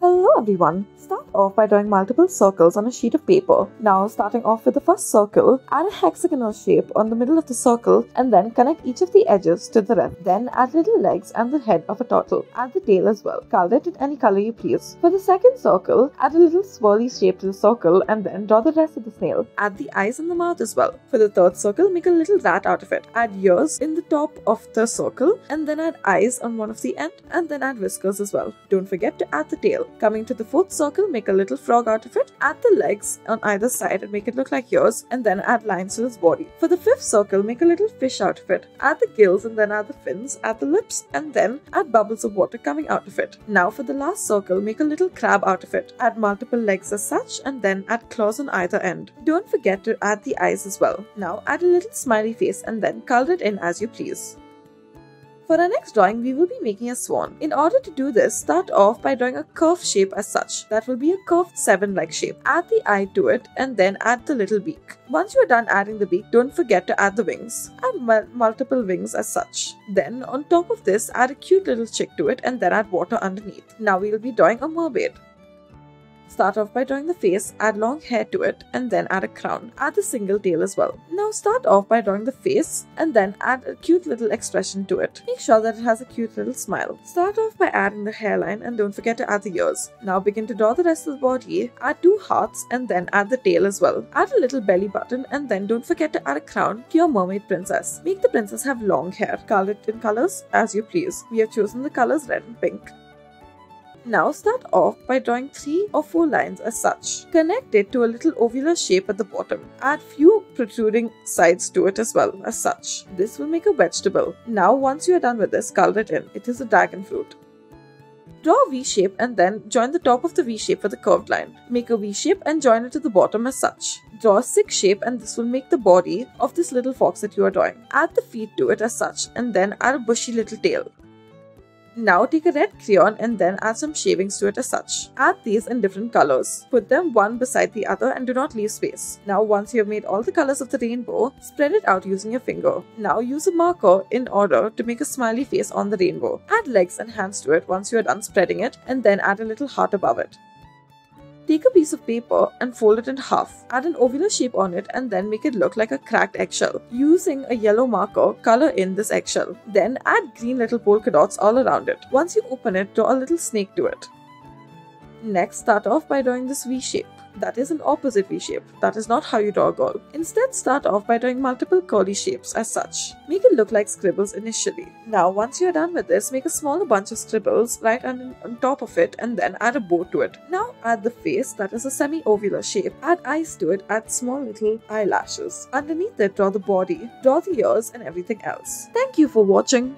Hello everyone! Start off by drawing multiple circles on a sheet of paper. Now starting off with the first circle, add a hexagonal shape on the middle of the circle and then connect each of the edges to the rest. Then add little legs and the head of a turtle. Add the tail as well. Color it any color you please. For the second circle, add a little swirly shape to the circle and then draw the rest of the snail. Add the eyes and the mouth as well. For the third circle, make a little rat out of it. Add ears in the top of the circle and then add eyes on one of the end and then add whiskers as well. Don't forget to add the tail. Coming to the fourth circle, make a little frog out of it, add the legs on either side and make it look like yours, and then add lines to his body. For the fifth circle, make a little fish out of it, add the gills and then add the fins, add the lips, and then add bubbles of water coming out of it. Now for the last circle, make a little crab out of it, add multiple legs as such, and then add claws on either end. Don't forget to add the eyes as well. Now add a little smiley face and then color it in as you please. For our next drawing, we will be making a swan. In order to do this, start off by drawing a curved shape as such. That will be a curved 7-like shape. Add the eye to it and then add the little beak. Once you are done adding the beak, don't forget to add the wings. Add multiple wings as such. Then, on top of this, add a cute little chick to it and then add water underneath. Now we will be drawing a mermaid. Start off by drawing the face, add long hair to it, and then add a crown. Add the single tail as well. Now start off by drawing the face, and then add a cute little expression to it. Make sure that it has a cute little smile. Start off by adding the hairline, and don't forget to add the ears. Now begin to draw the rest of the body, add 2 hearts, and then add the tail as well. Add a little belly button, and then don't forget to add a crown to your mermaid princess. Make the princess have long hair. Color it in colors as you please. We have chosen the colors red and pink. Now start off by drawing 3 or 4 lines as such. Connect it to a little ovular shape at the bottom. Add few protruding sides to it as well as such. This will make a vegetable. Now once you are done with this, color it in. It is a dragon fruit. Draw a V-shape and then join the top of the V-shape with a curved line. Make a V-shape and join it to the bottom as such. Draw a sick shape and this will make the body of this little fox that you are drawing. Add the feet to it as such and then add a bushy little tail. Now take a red crayon and then add some shavings to it as such. Add these in different colors. Put them one beside the other and do not leave space. Now once you have made all the colors of the rainbow, spread it out using your finger. Now use a marker in order to make a smiley face on the rainbow. Add legs and hands to it once you are done spreading it and then add a little heart above it. Take a piece of paper and fold it in half. Add an ovular shape on it and then make it look like a cracked eggshell. Using a yellow marker, color in this eggshell. Then add green little polka dots all around it. Once you open it, draw a little snake to it. Next, start off by drawing this V shape. That is an opposite V shape. That is not how you draw a girl. Instead, start off by drawing multiple curly shapes as such. Make it look like scribbles initially. Now, once you are done with this, make a smaller bunch of scribbles right on top of it and then add a bow to it. Now, add the face. That is a semi-ovular shape. Add eyes to it. Add small little eyelashes. Underneath it, draw the body, draw the ears and everything else. Thank you for watching.